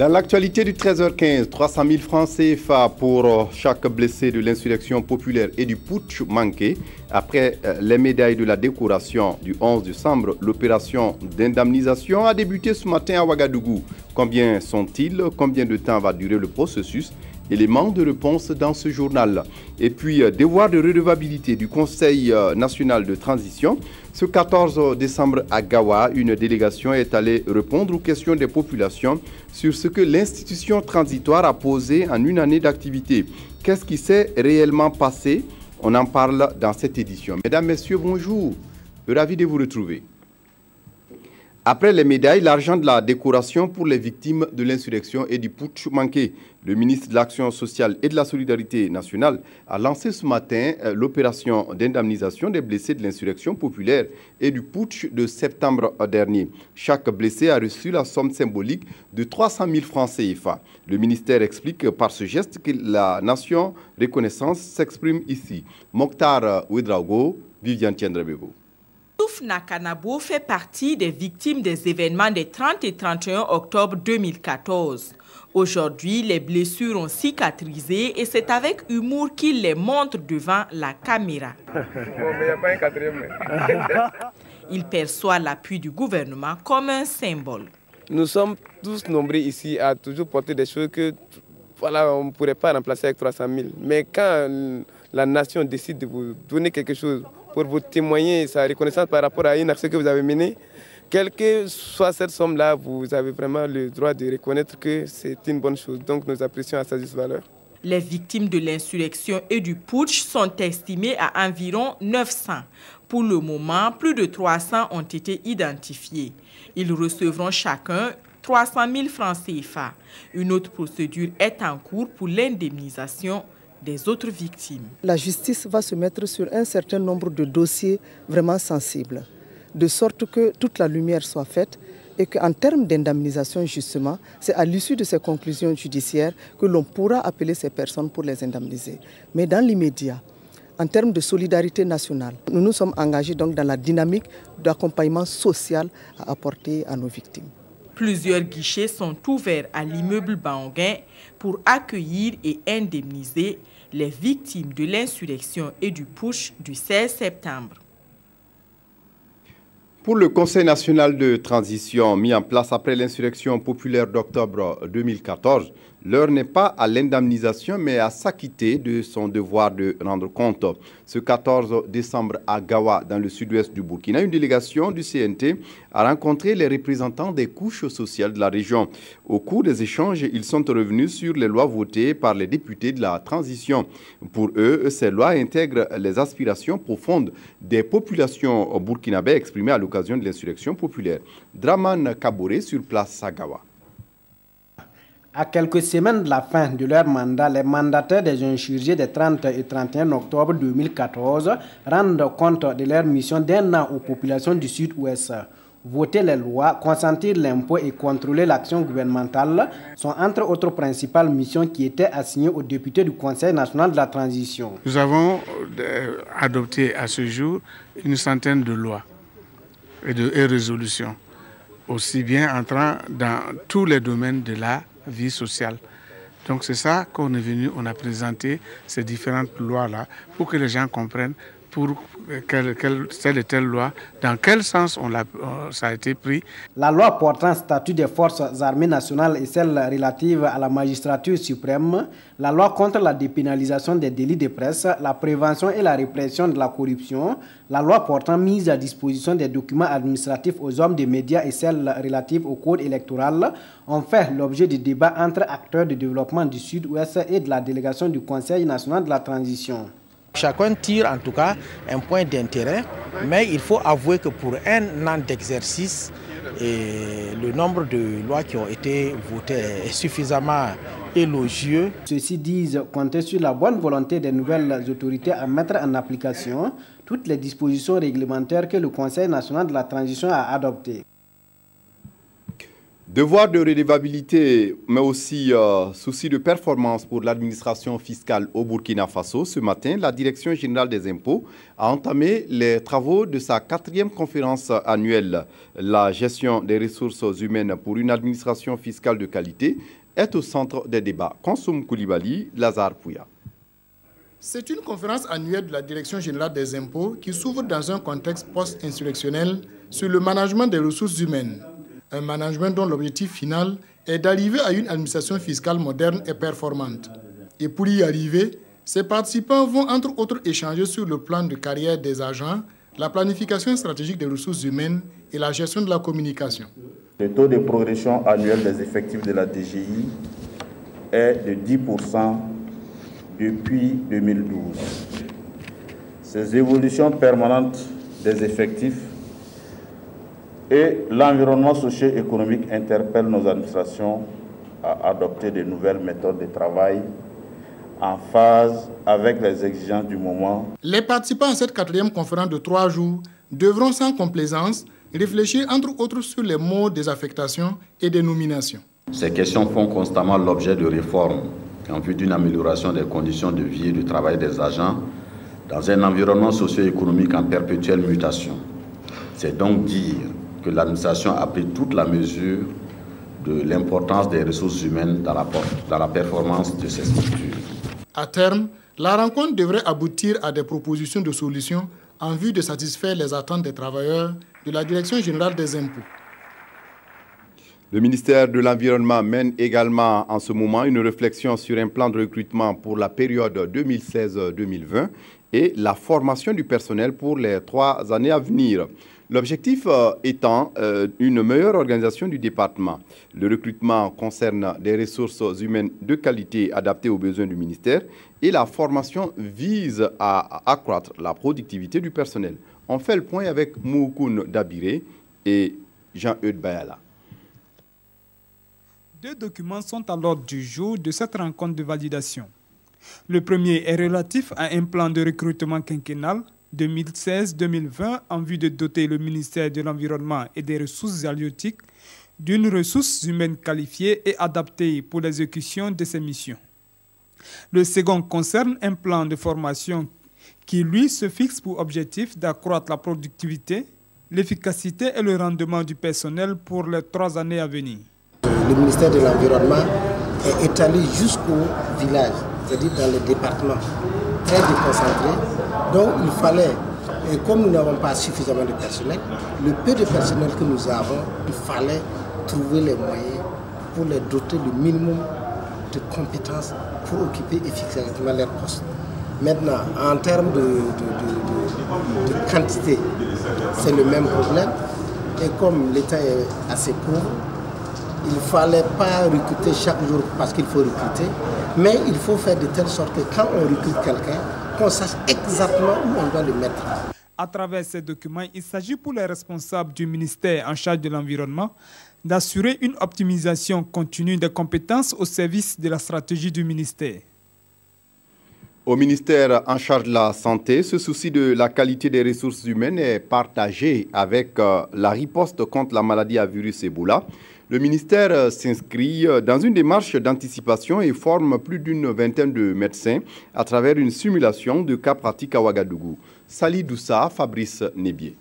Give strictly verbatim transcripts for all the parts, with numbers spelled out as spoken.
Dans l'actualité du treize heures quinze, trois cent mille francs C F A pour chaque blessé de l'insurrection populaire et du putsch manqué. Après les médailles de la décoration du onze décembre, l'opération d'indemnisation a débuté ce matin à Ouagadougou. Combien sont-ils? Combien de temps va durer le processus? Éléments de réponse dans ce journal. Et puis, devoir de redevabilité du Conseil national de transition. Ce quatorze décembre à Gaoua, une délégation est allée répondre aux questions des populations sur ce que l'institution transitoire a posé en une année d'activité. Qu'est-ce qui s'est réellement passé? On en parle dans cette édition. Mesdames, Messieurs, bonjour. Ravi de vous retrouver. Après les médailles, l'argent de la décoration pour les victimes de l'insurrection et du putsch manqué. Le ministre de l'Action sociale et de la solidarité nationale a lancé ce matin l'opération d'indemnisation des blessés de l'insurrection populaire et du putsch de septembre dernier. Chaque blessé a reçu la somme symbolique de trois cent mille francs C F A. Le ministère explique par ce geste que la nation reconnaissance s'exprime ici. Mokhtar Ouedraogo, Viviane Tiendrabego. Soufna Nakanabo fait partie des victimes des événements des trente et trente et un octobre deux mille quatorze. Aujourd'hui, les blessures ont cicatrisé et c'est avec humour qu'il les montre devant la caméra. Il perçoit l'appui du gouvernement comme un symbole. Nous sommes tous nombreux ici à toujours porter des choses que, voilà, on ne pourrait pas remplacer avec trois cent mille. Mais quand la nation décide de vous donner quelque chose, pour vous témoigner sa reconnaissance par rapport à une action que vous avez menée. Quelle que soit cette somme-là, vous avez vraiment le droit de reconnaître que c'est une bonne chose. Donc nous apprécions à sa juste valeur. Les victimes de l'insurrection et du putsch sont estimées à environ neuf cents. Pour le moment, plus de trois cents ont été identifiés. Ils recevront chacun trois cent mille francs C F A. Une autre procédure est en cours pour l'indemnisation des autres victimes. La justice va se mettre sur un certain nombre de dossiers vraiment sensibles, de sorte que toute la lumière soit faite et qu'en termes d'indemnisation, justement, c'est à l'issue de ces conclusions judiciaires que l'on pourra appeler ces personnes pour les indemniser. Mais dans l'immédiat, en termes de solidarité nationale, nous nous sommes engagés donc dans la dynamique d'accompagnement social à apporter à nos victimes. Plusieurs guichets sont ouverts à l'immeuble Baonguin pour accueillir et indemniser les victimes de l'insurrection et du putsch du seize septembre. Pour le Conseil national de transition mis en place après l'insurrection populaire d'octobre deux mille quatorze, l'heure n'est pas à l'indemnisation mais à s'acquitter de son devoir de rendre compte. Ce quatorze décembre à Gaoua, dans le sud-ouest du Burkina, une délégation du C N T a rencontré les représentants des couches sociales de la région. Au cours des échanges, ils sont revenus sur les lois votées par les députés de la transition. Pour eux, ces lois intègrent les aspirations profondes des populations burkinabè exprimées à l'occasion de l'insurrection populaire. Dramane Kabouré sur place à Gaoua. À quelques semaines de la fin de leur mandat, les mandataires des insurgés des trente et trente et un octobre deux mille quatorze rendent compte de leur mission d'un an aux populations du sud-ouest. Voter les lois, consentir l'impôt et contrôler l'action gouvernementale sont entre autres principales missions qui étaient assignées aux députés du Conseil national de la transition. Nous avons adopté à ce jour une centaine de lois et de et résolutions, aussi bien entrant dans tous les domaines de la vie sociale. Donc c'est ça qu'on est venu, on a présenté ces différentes lois-là pour que les gens comprennent pour quelle, quelle, telle et telle loi, dans quel sens on l'a, ça a été pris. La loi portant statut des forces armées nationales et celle relative à la magistrature suprême, la loi contre la dépénalisation des délits de presse, la prévention et la répression de la corruption, la loi portant mise à disposition des documents administratifs aux hommes des médias et celle relative au code électoral ont fait l'objet de débats entre acteurs de développement du sud-ouest et de la délégation du Conseil national de la transition. Chacun tire en tout cas un point d'intérêt, mais il faut avouer que pour un an d'exercice, le nombre de lois qui ont été votées est suffisamment élogieux. Ceux-ci disent compter sur la bonne volonté des nouvelles autorités à mettre en application toutes les dispositions réglementaires que le Conseil national de la transition a adoptées. Devoir de redevabilité, mais aussi euh, souci de performance pour l'administration fiscale au Burkina Faso, ce matin, la Direction générale des impôts a entamé les travaux de sa quatrième conférence annuelle. La gestion des ressources humaines pour une administration fiscale de qualité est au centre des débats. Consum Koulibaly, Lazare Pouya. C'est une conférence annuelle de la Direction générale des impôts qui s'ouvre dans un contexte post-insurrectionnel sur le management des ressources humaines. Un management dont l'objectif final est d'arriver à une administration fiscale moderne et performante. Et pour y arriver, ces participants vont entre autres échanger sur le plan de carrière des agents, la planification stratégique des ressources humaines et la gestion de la communication. Le taux de progression annuel des effectifs de la D G I est de dix pour cent depuis deux mille douze. Ces évolutions permanentes des effectifs et l'environnement socio-économique interpelle nos administrations à adopter de nouvelles méthodes de travail en phase avec les exigences du moment. Les participants à cette quatrième conférence de trois jours devront sans complaisance réfléchir entre autres sur les modes des affectations et des nominations. Ces questions font constamment l'objet de réformes en vue d'une amélioration des conditions de vie et de travail des agents dans un environnement socio-économique en perpétuelle mutation. C'est donc dire que l'administration a pris toute la mesure de l'importance des ressources humaines dans la, dans la performance de ces structures. À terme, la rencontre devrait aboutir à des propositions de solutions en vue de satisfaire les attentes des travailleurs de la Direction générale des impôts. Le ministère de l'Environnement mène également en ce moment une réflexion sur un plan de recrutement pour la période deux mille seize deux mille vingt et la formation du personnel pour les trois années à venir. L'objectif étant une meilleure organisation du département. Le recrutement concerne des ressources humaines de qualité adaptées aux besoins du ministère et la formation vise à accroître la productivité du personnel. On fait le point avec Moukoun Dabiré et Jean-Eude Bayala. Deux documents sont à l'ordre du jour de cette rencontre de validation. Le premier est relatif à un plan de recrutement quinquennal deux mille seize deux mille vingt en vue de doter le ministère de l'Environnement et des Ressources halieutiques d'une ressource humaine qualifiée et adaptée pour l'exécution de ses missions. Le second concerne un plan de formation qui, lui, se fixe pour objectif d'accroître la productivité, l'efficacité et le rendement du personnel pour les trois années à venir. Le ministère de l'Environnement est étalé jusqu'au village, c'est-à-dire dans le département, très déconcentré. Donc il fallait, et comme nous n'avons pas suffisamment de personnel, le peu de personnel que nous avons, il fallait trouver les moyens pour les doter du minimum de compétences pour occuper efficacement leur poste. Maintenant, en termes de, de, de, de, de quantité, c'est le même problème. Et comme l'État est assez pauvre, il ne fallait pas recruter chaque jour parce qu'il faut recruter, mais il faut faire de telle sorte que quand on recrute quelqu'un, qu'on sache exactement où on doit le mettre. À travers ces documents, il s'agit pour les responsables du ministère en charge de l'environnement d'assurer une optimisation continue des compétences au service de la stratégie du ministère. Au ministère en charge de la santé, ce souci de la qualité des ressources humaines est partagé avec la riposte contre la maladie à virus Ebola. Le ministère s'inscrit dans une démarche d'anticipation et forme plus d'une vingtaine de médecins à travers une simulation de cas pratiques à Ouagadougou. Sali Douça, Fabrice Nebié.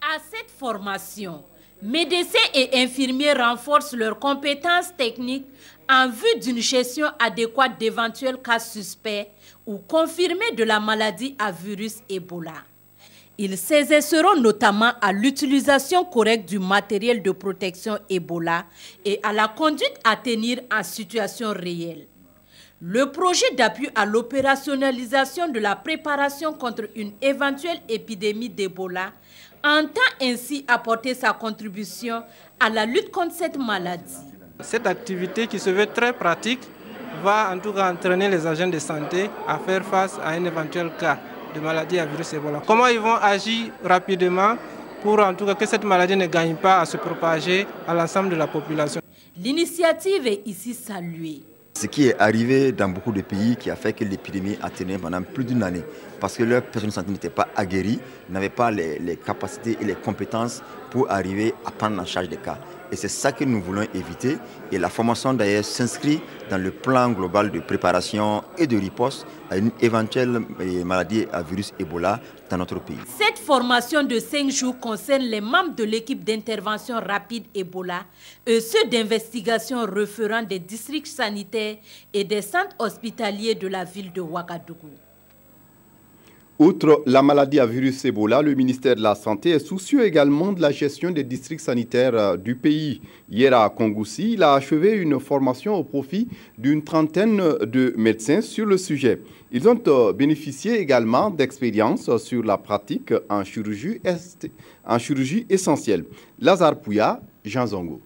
À cette formation, médecins et infirmiers renforcent leurs compétences techniques en vue d'une gestion adéquate d'éventuels cas suspects ou confirmés de la maladie à virus Ebola. Ils s'exerceront notamment à l'utilisation correcte du matériel de protection Ebola et à la conduite à tenir en situation réelle. Le projet d'appui à l'opérationnalisation de la préparation contre une éventuelle épidémie d'Ebola entend ainsi apporter sa contribution à la lutte contre cette maladie. Cette activité qui se veut très pratique va en tout cas entraîner les agents de santé à faire face à un éventuel cas de maladie à virus Ebola. Comment ils vont agir rapidement pour en tout cas que cette maladie ne gagne pas à se propager à l'ensemble de la population. L'initiative est ici saluée. Ce qui est arrivé dans beaucoup de pays qui a fait que l'épidémie a tenu pendant plus d'une année parce que leur personnel de santé n'était pas aguerri, n'avait pas les, les capacités et les compétences pour arriver à prendre en charge des cas. Et c'est ça que nous voulons éviter. Et la formation d'ailleurs s'inscrit dans le plan global de préparation et de riposte à une éventuelle maladie à virus Ebola dans notre pays. Cette formation de cinq jours concerne les membres de l'équipe d'intervention rapide Ebola et ceux d'investigation référents des districts sanitaires et des centres hospitaliers de la ville de Ouagadougou. Outre la maladie à virus Ebola, le ministère de la Santé est soucieux également de la gestion des districts sanitaires du pays. Hier à Kongoussi, il a achevé une formation au profit d'une trentaine de médecins sur le sujet. Ils ont bénéficié également d'expériences sur la pratique en chirurgie, est... en chirurgie essentielle. Lazare Pouya, Jean Zongo.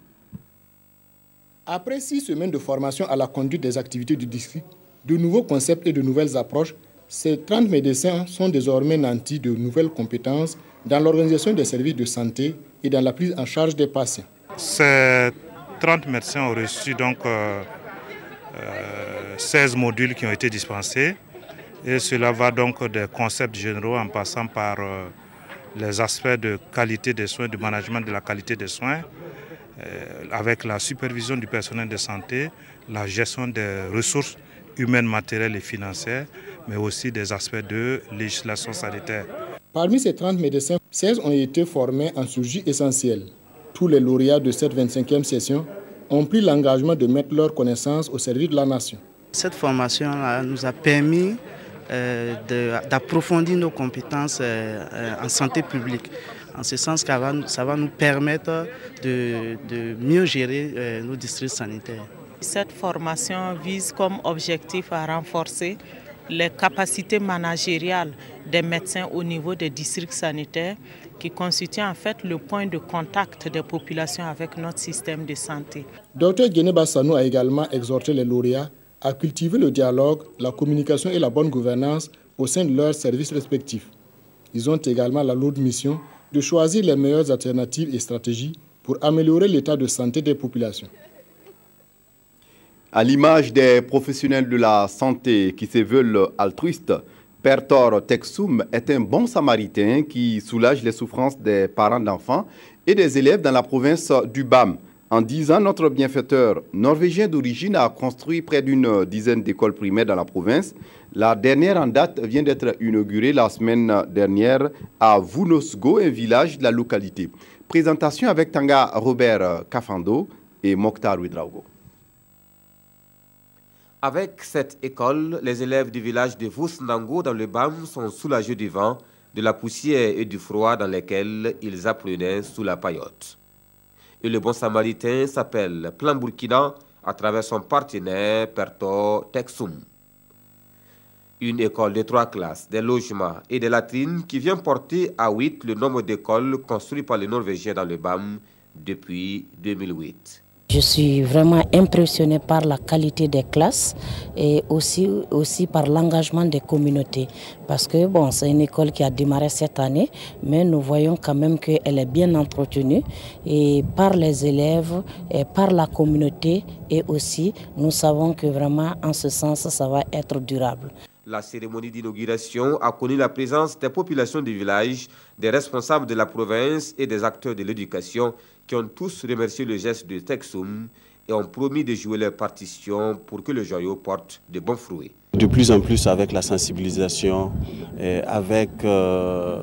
Après six semaines de formation à la conduite des activités du district, de nouveaux concepts et de nouvelles approches, ces trente médecins sont désormais nantis de nouvelles compétences dans l'organisation des services de santé et dans la prise en charge des patients. Ces trente médecins ont reçu donc euh, euh, seize modules qui ont été dispensés. Et cela va donc des concepts généraux en passant par euh, les aspects de qualité des soins, du management de la qualité des soins, euh, avec la supervision du personnel de santé, la gestion des ressources humaines, matérielles et financières, mais aussi des aspects de législation sanitaire. Parmi ces trente médecins, seize ont été formés en chirurgie essentielle. Tous les lauréats de cette vingt-cinquième session ont pris l'engagement de mettre leurs connaissances au service de la nation. Cette formation nous a permis euh, d'approfondir nos compétences euh, en santé publique. En ce sens, ça va, ça va nous permettre de, de mieux gérer euh, nos districts sanitaires. Cette formation vise comme objectif à renforcer les capacités managériales des médecins au niveau des districts sanitaires qui constituent en fait le point de contact des populations avec notre système de santé. Docteur Guénébassano a également exhorté les lauréats à cultiver le dialogue, la communication et la bonne gouvernance au sein de leurs services respectifs. Ils ont également la lourde mission de choisir les meilleures alternatives et stratégies pour améliorer l'état de santé des populations. À l'image des professionnels de la santé qui se veulent altruistes, Per Tor Teksum est un bon samaritain qui soulage les souffrances des parents d'enfants et des élèves dans la province du Bam. En dix ans, notre bienfaiteur norvégien d'origine a construit près d'une dizaine d'écoles primaires dans la province. La dernière en date vient d'être inaugurée la semaine dernière à Vunosgo, un village de la localité. Présentation avec Tanga Robert Kafando et Mokhtar Ouedraogo. Avec cette école, les élèves du village de Vousnango dans le Bam sont soulagés du vent, de la poussière et du froid dans lesquels ils apprenaient sous la paillote. Et le bon samaritain s'appelle Plan Burkina à travers son partenaire Per Tor Teksum. Une école de trois classes, des logements et des latrines qui vient porter à huit le nombre d'écoles construites par les Norvégiens dans le Bam depuis deux mille huit. Je suis vraiment impressionnée par la qualité des classes et aussi, aussi par l'engagement des communautés. Parce que bon, c'est une école qui a démarré cette année, mais nous voyons quand même qu'elle est bien entretenue et par les élèves, et par la communauté et aussi nous savons que vraiment en ce sens, ça va être durable. La cérémonie d'inauguration a connu la présence des populations du village, des responsables de la province et des acteurs de l'éducation qui ont tous remercié le geste de Teksum et ont promis de jouer leur partition pour que le joyau porte de bons fruits. De plus en plus avec la sensibilisation, et avec euh,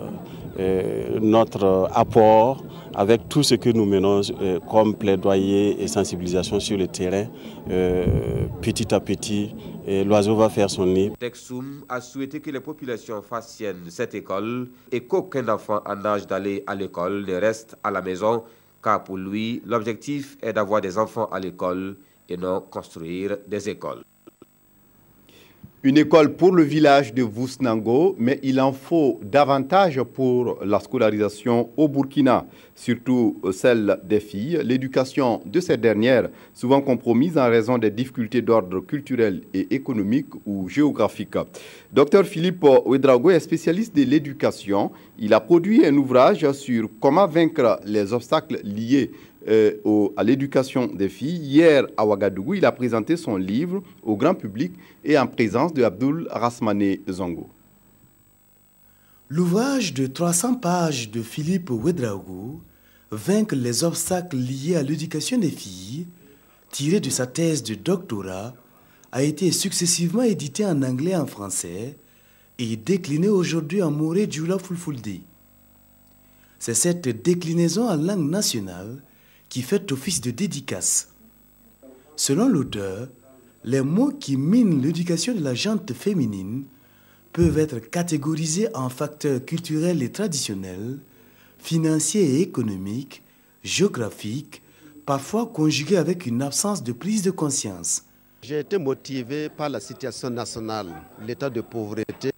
et notre apport, avec tout ce que nous menons euh, comme plaidoyer et sensibilisation sur le terrain, euh, petit à petit, l'oiseau va faire son nid. Teksum a souhaité que les populations fassent sienne cette école et qu'aucun enfant en âge d'aller à l'école ne reste à la maison, car pour lui, l'objectif est d'avoir des enfants à l'école et non construire des écoles. Une école pour le village de Vousnango, mais il en faut davantage pour la scolarisation au Burkina, surtout celle des filles. L'éducation de ces dernières, souvent compromise en raison des difficultés d'ordre culturel et économique ou géographique. Docteur Philippe Ouédraogo est spécialiste de l'éducation. Il a produit un ouvrage sur comment vaincre les obstacles liés Euh, au, à l'éducation des filles. Hier à Ouagadougou, il a présenté son livre au grand public et en présence de Abdoul Rasmané Zongo. L'ouvrage de trois cents pages de Philippe Ouédraogo vaincre les obstacles liés à l'éducation des filles, tiré de sa thèse de doctorat, a été successivement édité en anglais et en français et décliné aujourd'hui en Moré Dioula Fulfulde. C'est cette déclinaison en langue nationale qui fait office de dédicace. Selon l'auteur, les mots qui minent l'éducation de la gente féminine peuvent être catégorisés en facteurs culturels et traditionnels, financiers et économiques, géographiques, parfois conjugués avec une absence de prise de conscience. J'ai été motivé par la situation nationale, l'état de pauvreté,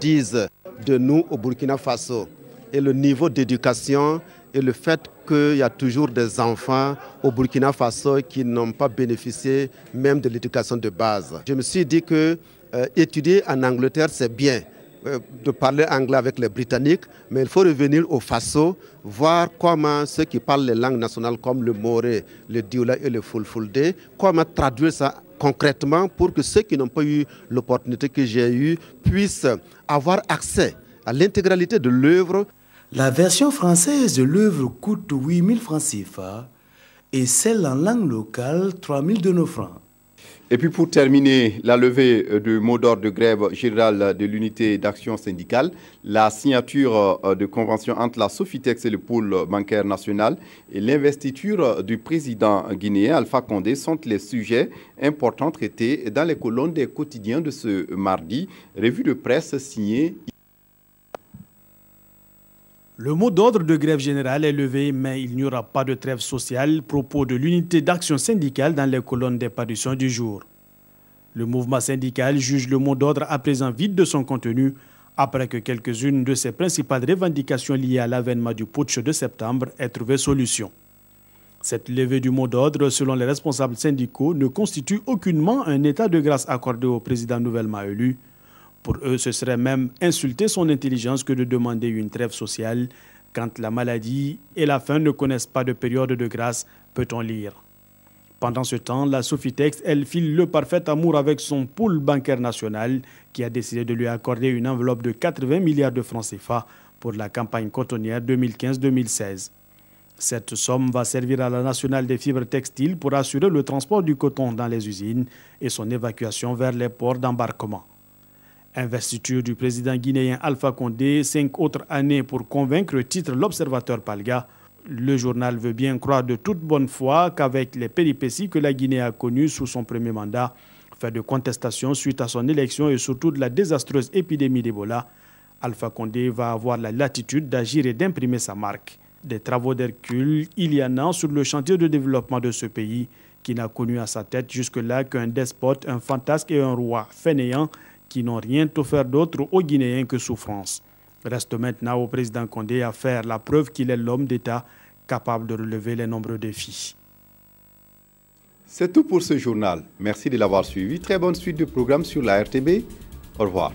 disent de nous au Burkina Faso, et le niveau d'éducation et le fait qu'il y a toujours des enfants au Burkina Faso qui n'ont pas bénéficié même de l'éducation de base. Je me suis dit que euh, étudier en Angleterre, c'est bien euh, de parler anglais avec les Britanniques, mais il faut revenir au Faso, voir comment ceux qui parlent les langues nationales comme le Moré, le Dioula et le Fulfulde, comment traduire ça concrètement pour que ceux qui n'ont pas eu l'opportunité que j'ai eue puissent avoir accès à l'intégralité de l'œuvre. La version française de l'œuvre coûte huit mille francs C F A et celle en langue locale trois mille de nos francs. Et puis pour terminer, la levée de mot d'ordre de grève générale de l'unité d'action syndicale, la signature de convention entre la Sofitex et le pôle bancaire national et l'investiture du président guinéen Alpha Condé sont les sujets importants traités dans les colonnes des quotidiens de ce mardi. Revue de presse signée. Le mot d'ordre de grève générale est levé, mais il n'y aura pas de trêve sociale. Propos de l'unité d'action syndicale dans les colonnes des parutions du jour. Le mouvement syndical juge le mot d'ordre à présent vide de son contenu, après que quelques-unes de ses principales revendications liées à l'avènement du putsch de septembre aient trouvé solution. Cette levée du mot d'ordre, selon les responsables syndicaux, ne constitue aucunement un état de grâce accordé au président nouvellement élu. Pour eux, ce serait même insulter son intelligence que de demander une trêve sociale quand la maladie et la faim ne connaissent pas de période de grâce, peut-on lire. Pendant ce temps, la Sofitex, elle file le parfait amour avec son pôle bancaire national qui a décidé de lui accorder une enveloppe de quatre-vingts milliards de francs C F A pour la campagne cotonnière deux mille quinze deux mille seize. Cette somme va servir à la nationale des fibres textiles pour assurer le transport du coton dans les usines et son évacuation vers les ports d'embarquement. Investiture du président guinéen Alpha Condé, cinq autres années pour convaincre, titre l'observateur Palga. Le journal veut bien croire de toute bonne foi qu'avec les péripéties que la Guinée a connues sous son premier mandat, fait de contestation suite à son élection et surtout de la désastreuse épidémie d'Ebola, Alpha Condé va avoir la latitude d'agir et d'imprimer sa marque. Des travaux d'Hercule, il y en a sur le chantier de développement de ce pays, qui n'a connu à sa tête jusque-là qu'un despote, un fantasque et un roi fainéant, qui n'ont rien offert d'autre aux Guinéens que souffrance. Reste maintenant au président Condé à faire la preuve qu'il est l'homme d'État capable de relever les nombreux défis. C'est tout pour ce journal. Merci de l'avoir suivi. Très bonne suite de programme sur la R T B. Au revoir.